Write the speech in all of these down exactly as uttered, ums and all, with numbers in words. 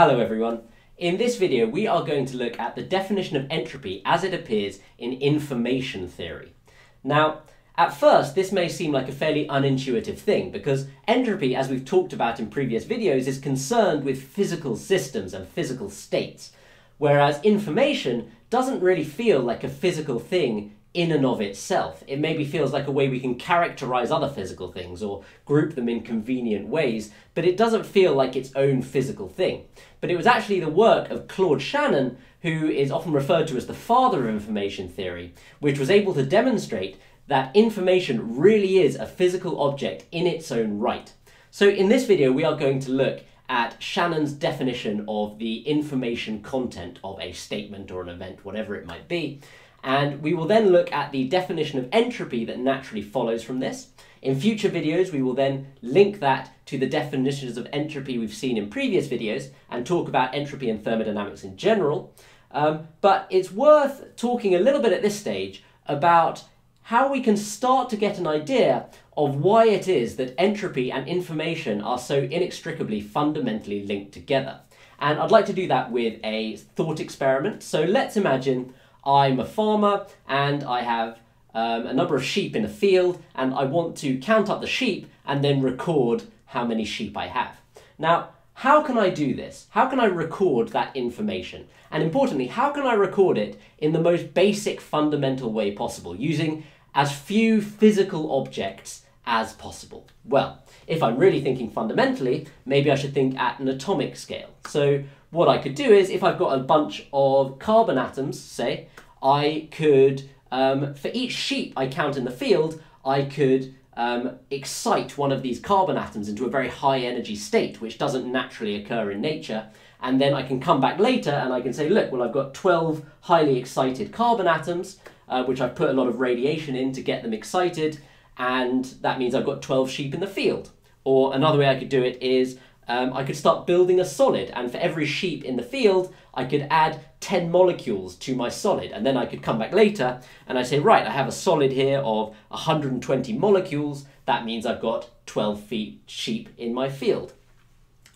Hello everyone. In this video we are going to look at the definition of entropy as it appears in information theory. Now at first this may seem like a fairly unintuitive thing because entropy, as we've talked about in previous videos, is concerned with physical systems and physical states, whereas information doesn't really feel like a physical thing in and of itself. It maybe feels like a way we can characterize other physical things or group them in convenient ways, but it doesn't feel like its own physical thing. But it was actually the work of Claude Shannon, who is often referred to as the father of information theory, which was able to demonstrate that information really is a physical object in its own right. So in this video we are going to look at Shannon's definition of the information content of a statement or an event, whatever it might be. And we will then look at the definition of entropy that naturally follows from this. In future videos we will then link that to the definitions of entropy we've seen in previous videos and talk about entropy and thermodynamics in general. Um, but it's worth talking a little bit at this stage about how we can start to get an idea of why it is that entropy and information are so inextricably fundamentally linked together. And I'd like to do that with a thought experiment. So let's imagine I'm a farmer and I have um, a number of sheep in a field, and I want to count up the sheep and then record how many sheep I have. Now, how can I do this? How can I record that information? And importantly, how can I record it in the most basic, fundamental way possible, using as few physical objects as possible? Well, if I'm really thinking fundamentally, maybe I should think at an atomic scale. So what I could do is, if I've got a bunch of carbon atoms, say, I could, um, for each sheep I count in the field, I could um, excite one of these carbon atoms into a very high energy state, which doesn't naturally occur in nature. And then I can come back later and I can say, look, well, I've got twelve highly excited carbon atoms, uh, which I've put a lot of radiation in to get them excited. And that means I've got twelve sheep in the field. Or another way I could do it is, Um, I could start building a solid, and for every sheep in the field I could add ten molecules to my solid, and then I could come back later and I say, right, I have a solid here of one hundred twenty molecules. That means I've got twelve sheep in my field.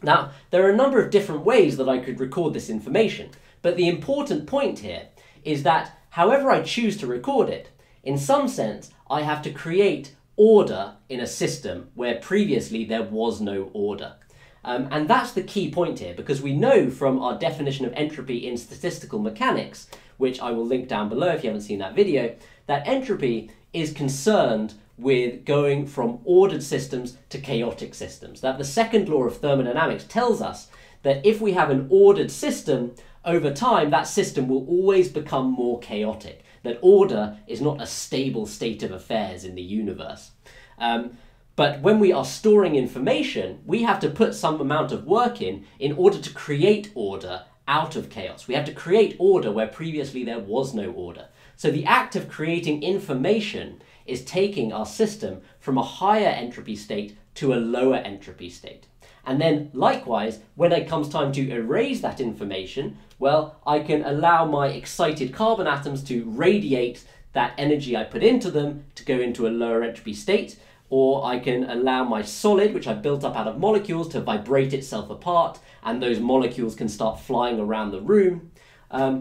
Now there are a number of different ways that I could record this information, but the important point here is that however I choose to record it, in some sense I have to create order in a system where previously there was no order. Um, and that's the key point here, because we know from our definition of entropy in statistical mechanics, which I will link down below if you haven't seen that video, that entropy is concerned with going from ordered systems to chaotic systems. That the second law of thermodynamics tells us that if we have an ordered system, over time that system will always become more chaotic. That order is not a stable state of affairs in the universe. Um, But when we are storing information, we have to put some amount of work in in order to create order out of chaos. We have to create order where previously there was no order. So the act of creating information is taking our system from a higher entropy state to a lower entropy state. And then likewise, when it comes time to erase that information, well, I can allow my excited carbon atoms to radiate that energy I put into them to go into a lower entropy state. Or I can allow my solid, which I built up out of molecules, to vibrate itself apart, and those molecules can start flying around the room. Um,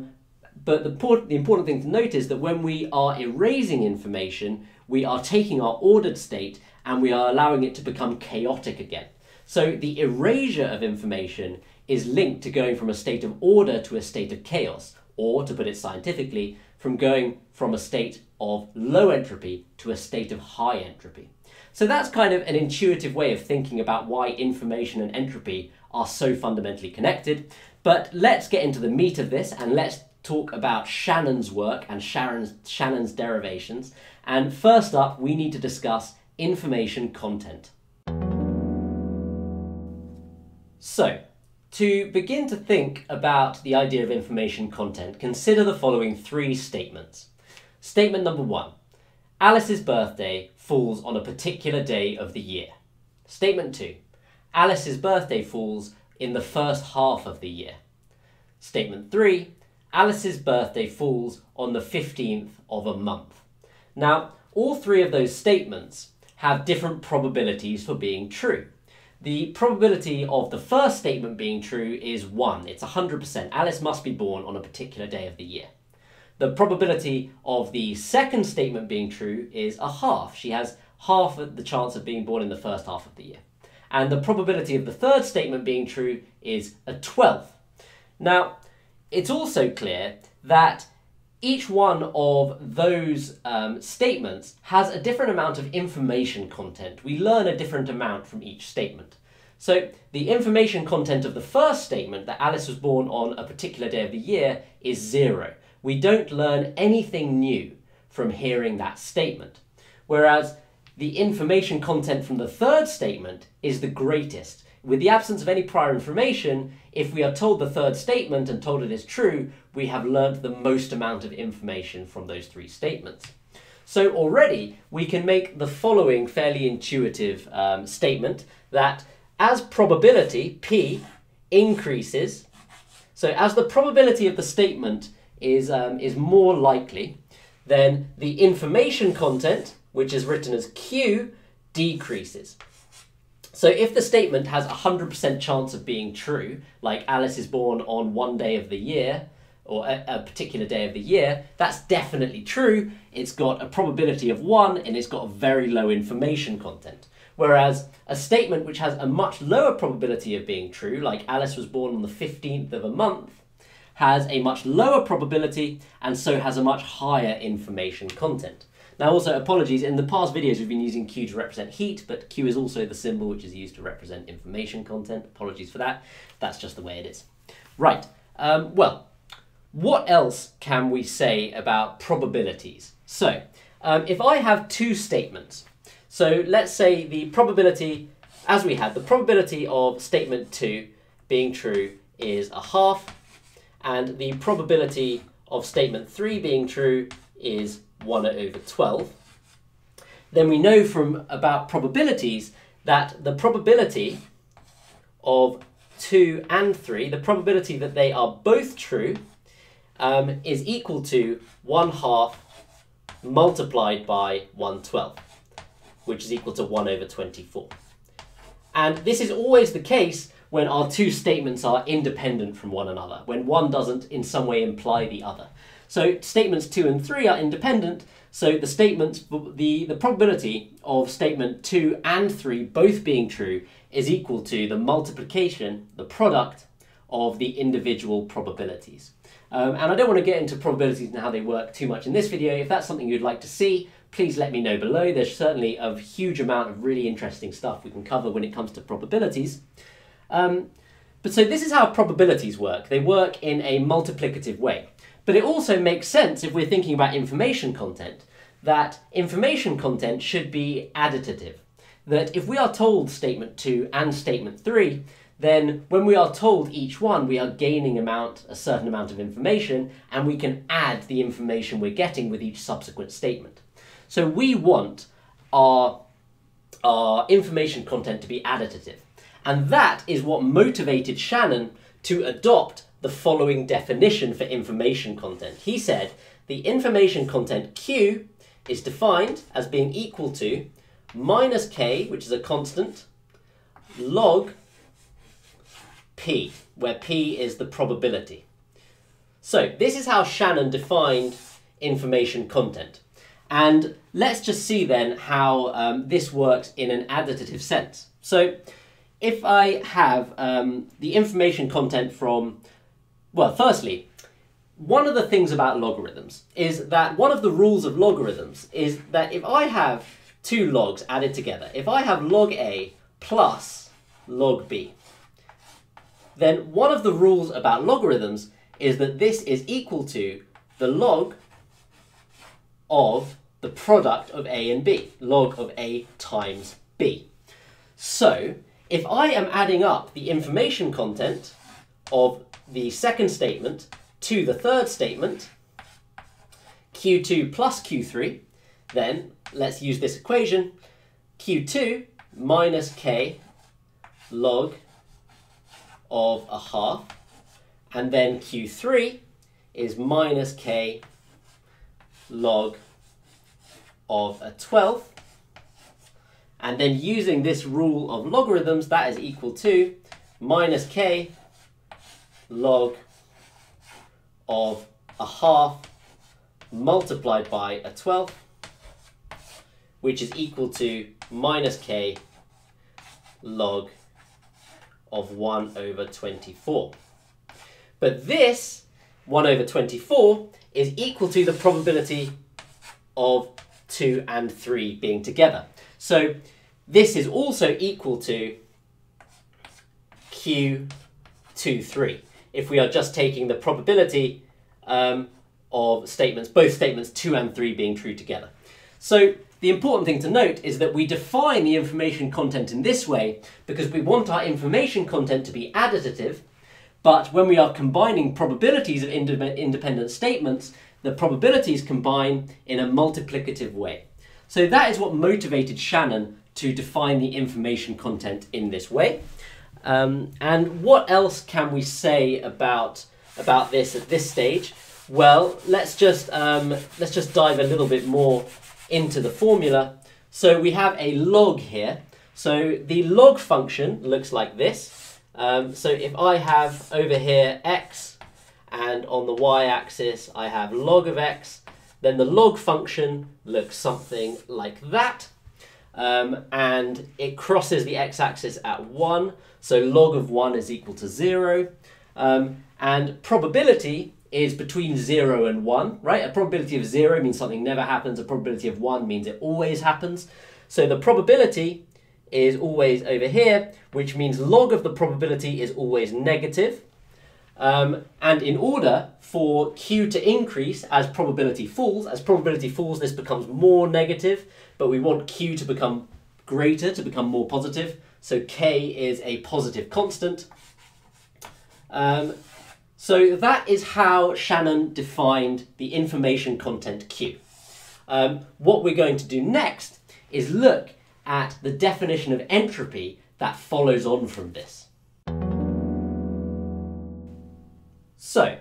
but the, the important thing to note is that when we are erasing information, we are taking our ordered state and we are allowing it to become chaotic again. So the erasure of information is linked to going from a state of order to a state of chaos, or, to put it scientifically, from going from a state of low entropy to a state of high entropy. So that's kind of an intuitive way of thinking about why information and entropy are so fundamentally connected. But let's get into the meat of this, and let's talk about Shannon's work and Shannon's, Shannon's derivations. And first up, we need to discuss information content. So, to begin to think about the idea of information content, consider the following three statements. Statement number one. Alice's birthday falls on a particular day of the year. Statement two. Alice's birthday falls in the first half of the year. Statement three. Alice's birthday falls on the fifteenth of a month. Now, all three of those statements have different probabilities for being true. The probability of the first statement being true is one. It's one hundred percent. Alice must be born on a particular day of the year. The probability of the second statement being true is a half. She has half the chance of being born in the first half of the year. And the probability of the third statement being true is a twelfth. Now, it's also clear that each one of those um, statements has a different amount of information content. We learn a different amount from each statement. So the information content of the first statement, that Alice was born on a particular day of the year, is zero. We don't learn anything new from hearing that statement. Whereas the information content from the third statement is the greatest. With the absence of any prior information, if we are told the third statement and told it is true, we have learnt the most amount of information from those three statements. So already we can make the following fairly intuitive um, statement, that as probability, P, increases, so as the probability of the statement is, um, is more likely, then the information content, which is written as Q, decreases. So if the statement has a one hundred percent chance of being true, like Alice is born on one day of the year, or a, a particular day of the year, that's definitely true. It's got a probability of one and it's got a very low information content. Whereas a statement which has a much lower probability of being true, like Alice was born on the fifteenth of a month, has a much lower probability and so has a much higher information content. Now also, apologies, in the past videos we've been using Q to represent heat, but Q is also the symbol which is used to represent information content. Apologies for that. That's just the way it is. Right, um, well, what else can we say about probabilities? So, um, if I have two statements, so let's say the probability, as we had, the probability of statement two being true is a half, and the probability of statement three being true is one over twelve, then we know from about probabilities that the probability of two and three, the probability that they are both true, um, is equal to one half multiplied by one twelfth, which is equal to one over twenty-four. And this is always the case when our two statements are independent from one another, when one doesn't in some way imply the other. So statements two and three are independent, so the statements, the, the probability of statement two and three both being true is equal to the multiplication, the product, of the individual probabilities. Um, and I don't want to get into probabilities and how they work too much in this video. If that's something you'd like to see, please let me know below. There's certainly a huge amount of really interesting stuff we can cover when it comes to probabilities. Um, but so this is how probabilities work. They work in a multiplicative way. But it also makes sense, if we're thinking about information content, that information content should be additive. That if we are told statement two and statement three, then when we are told each one, we are gaining amount, a certain amount of information, and we can add the information we're getting with each subsequent statement. So we want our, our information content to be additive. And that is what motivated Shannon to adopt the following definition for information content. He said the information content Q is defined as being equal to minus K, which is a constant, log P, where P is the probability. So this is how Shannon defined information content. And let's just see then how um, this works in an additive sense. So if I have um, the information content from Well, firstly, one of the things about logarithms is that one of the rules of logarithms is that if I have two logs added together, if I have log A plus log B, then one of the rules about logarithms is that this is equal to the log of the product of A and B, log of A times B. So if I am adding up the information content of the second statement to the third statement, Q two plus Q three, then let's use this equation, Q two minus K log of a half, and then Q three is minus K log of a twelfth, And then using this rule of logarithms, that is equal to minus k log of a half multiplied by a twelfth, which is equal to minus k log of one over twenty-four. But this one over twenty-four is equal to the probability of two and three being together. So this is also equal to Q two, three, if we are just taking the probability um, of statements, both statements two and three being true together. So the important thing to note is that we define the information content in this way because we want our information content to be additive, but when we are combining probabilities of inde- independent statements, the probabilities combine in a multiplicative way. So that is what motivated Shannon to define the information content in this way. Um, and what else can we say about, about this at this stage? Well, let's just, um, let's just dive a little bit more into the formula. So we have a log here. So the log function looks like this. Um, so if I have over here x, and on the y-axis I have log of x, then the log function looks something like that. Um, and it crosses the x-axis at one, so log of one is equal to zero. Um, and probability is between zero and one, right? A probability of zero means something never happens, a probability of one means it always happens. So the probability is always over here, which means log of the probability is always negative. Um, and in order for Q to increase as probability falls, as probability falls this becomes more negative, but we want Q to become greater, to become more positive, so K is a positive constant. Um, so that is how Shannon defined the information content Q. Um, what we're going to do next is look at the definition of entropy that follows on from this. So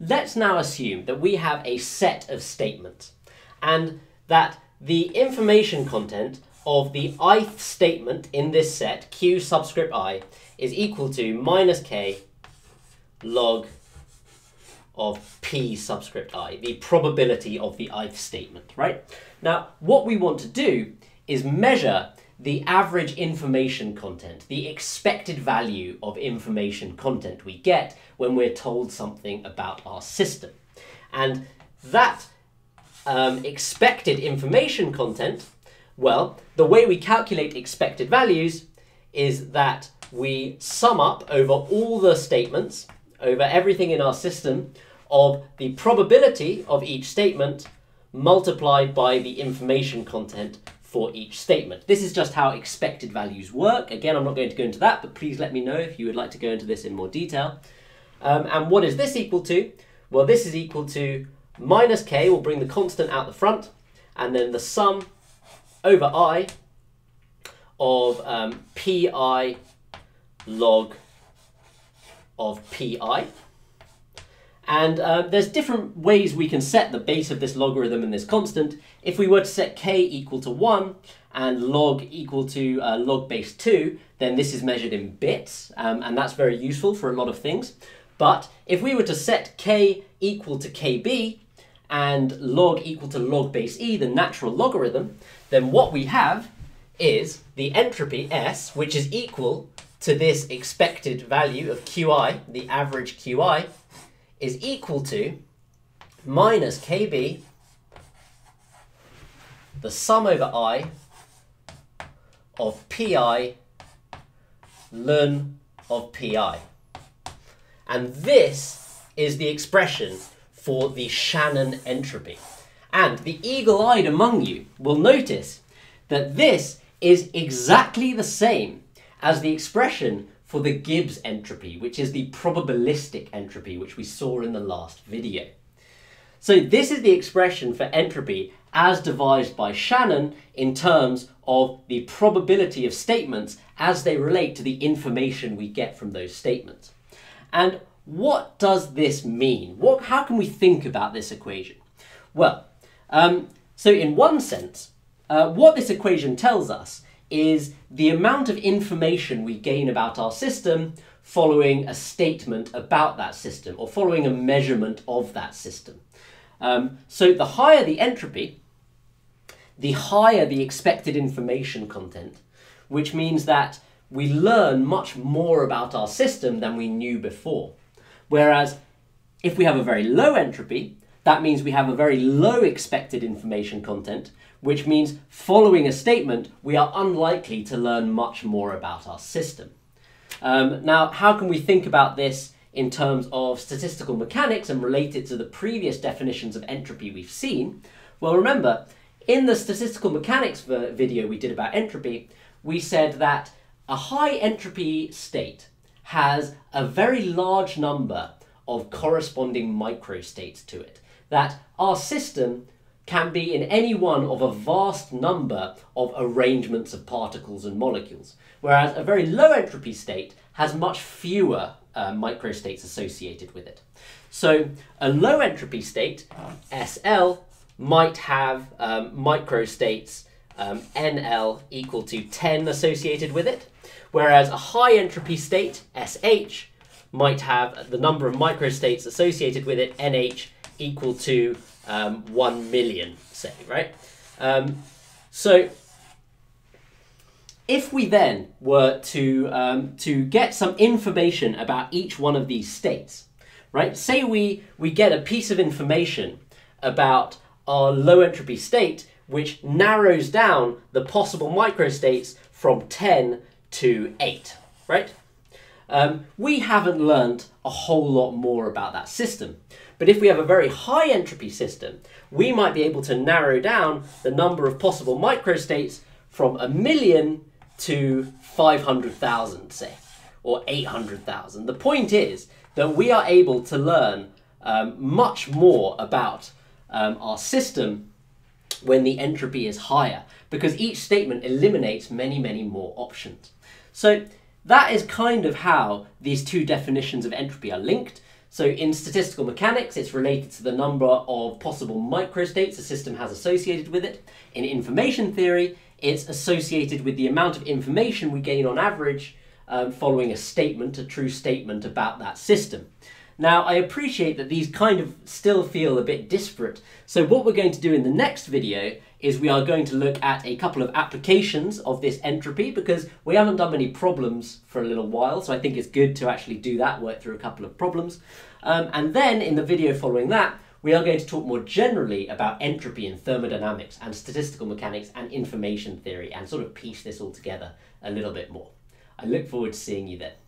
let's now assume that we have a set of statements and that the information content of the ith statement in this set, Q subscript I, is equal to minus k log of P subscript I, the probability of the ith statement, right? Now, what we want to do is measure the average information content, the expected value of information content we get when we're told something about our system. And that um, expected information content, well, the way we calculate expected values is that we sum up over all the statements, over everything in our system, of the probability of each statement multiplied by the information content for each statement. This is just how expected values work. Again, I'm not going to go into that, but please let me know if you would like to go into this in more detail. Um, and what is this equal to? Well, this is equal to minus k, we'll bring the constant out the front, and then the sum over I of um, pi log of pi. And uh, there's different ways we can set the base of this logarithm and this constant. If we were to set k equal to one and log equal to uh, log base two, then this is measured in bits, um, and that's very useful for a lot of things. But if we were to set k equal to kb and log equal to log base e, the natural logarithm, then what we have is the entropy S, which is equal to this expected value of Qi, the average Qi, is equal to minus kb, the sum over I of pi ln of pi. And this is the expression for the Shannon entropy. And the eagle-eyed among you will notice that this is exactly the same as the expression for the Gibbs entropy, which is the probabilistic entropy, which we saw in the last video. So this is the expression for entropy as devised by Shannon in terms of the probability of statements as they relate to the information we get from those statements. And what does this mean? What, how can we think about this equation? Well, um, so in one sense, uh, what this equation tells us is the amount of information we gain about our system following a statement about that system, or following a measurement of that system. Um, so the higher the entropy, the higher the expected information content, which means that we learn much more about our system than we knew before. Whereas if we have a very low entropy, that means we have a very low expected information content, which means following a statement, we are unlikely to learn much more about our system. Um, now, how can we think about this in terms of statistical mechanics and relate it to the previous definitions of entropy we've seen? Well, remember, in the statistical mechanics video we did about entropy, we said that a high entropy state has a very large number of corresponding microstates to it, that our system can be in any one of a vast number of arrangements of particles and molecules, whereas a very low entropy state has much fewer uh, microstates associated with it. So a low entropy state, S L, might have um, microstates um, N L equal to ten associated with it, whereas a high entropy state, S H, might have the number of microstates associated with it, N H, equal to um, one million, say, right? Um, so if we then were to, um, to get some information about each one of these states, right? Say we, we get a piece of information about our low entropy state, which narrows down the possible microstates from ten to eight, right? Um, we haven't learned a whole lot more about that system. But if we have a very high entropy system, we might be able to narrow down the number of possible microstates from a million to five hundred thousand, say, or eight hundred thousand. The point is that we are able to learn um, much more about um, our system when the entropy is higher, because each statement eliminates many, many more options. So that is kind of how these two definitions of entropy are linked. So in statistical mechanics, it's related to the number of possible microstates a system has associated with it. In information theory, it's associated with the amount of information we gain on average um, following a statement, a true statement about that system. Now, I appreciate that these kind of still feel a bit disparate. So what we're going to do in the next video is we are going to look at a couple of applications of this entropy, because we haven't done many problems for a little while. So I think it's good to actually do that, work through a couple of problems. Um, and then in the video following that, we are going to talk more generally about entropy in thermodynamics and statistical mechanics and information theory, and sort of piece this all together a little bit more. I look forward to seeing you then.